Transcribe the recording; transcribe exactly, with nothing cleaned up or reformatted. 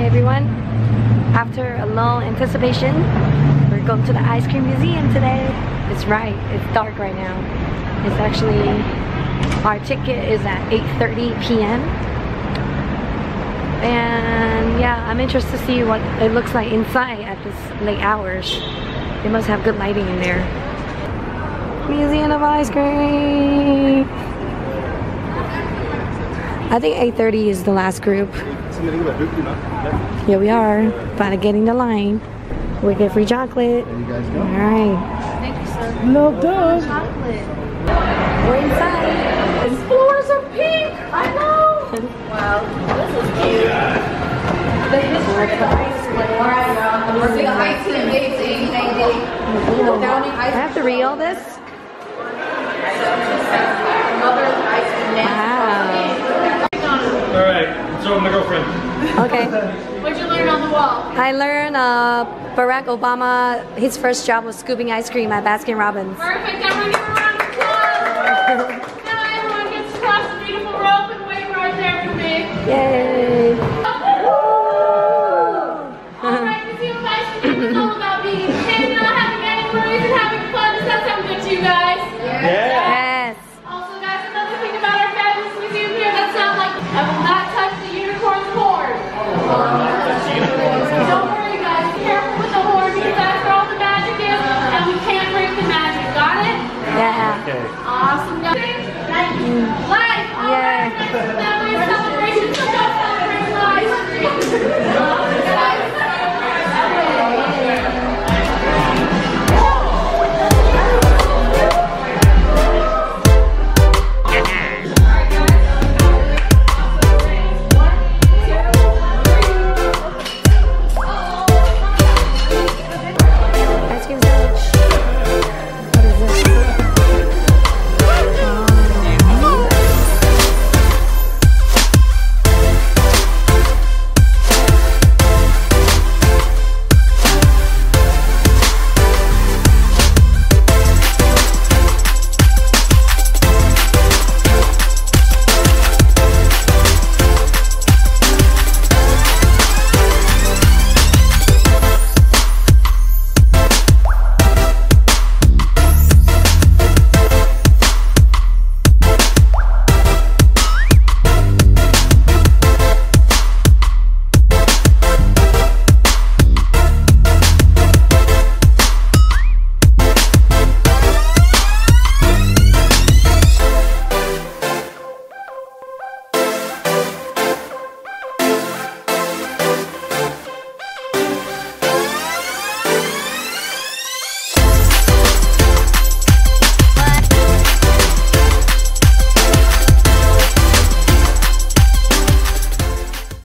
Hi everyone. After a long anticipation, we're going to the ice cream museum today. It's right, it's dark right now. It's actually, our ticket is at eight thirty p m And yeah, I'm interested to see what it looks like inside at this late hours. They must have good lighting in there. Museum of Ice Cream! I think eight thirty is the last group. Here we are, about to get in the line. We get free chocolate. There you guys go. All right. Thank you, sir. Love that. Chocolate. We're inside. These floors are pink. I know. Wow. This is cute. The history of ice cream. We're doing ice cream days, eighteen ninety. I have to read all this. So my girlfriend. Okay. What'd you learn on the wall? I learned uh, Barack Obama, his first job was scooping ice cream at Baskin Robbins. Perfect, everyone give a round of applause! Now everyone gets across the beautiful rope and wait right there for me. Yay!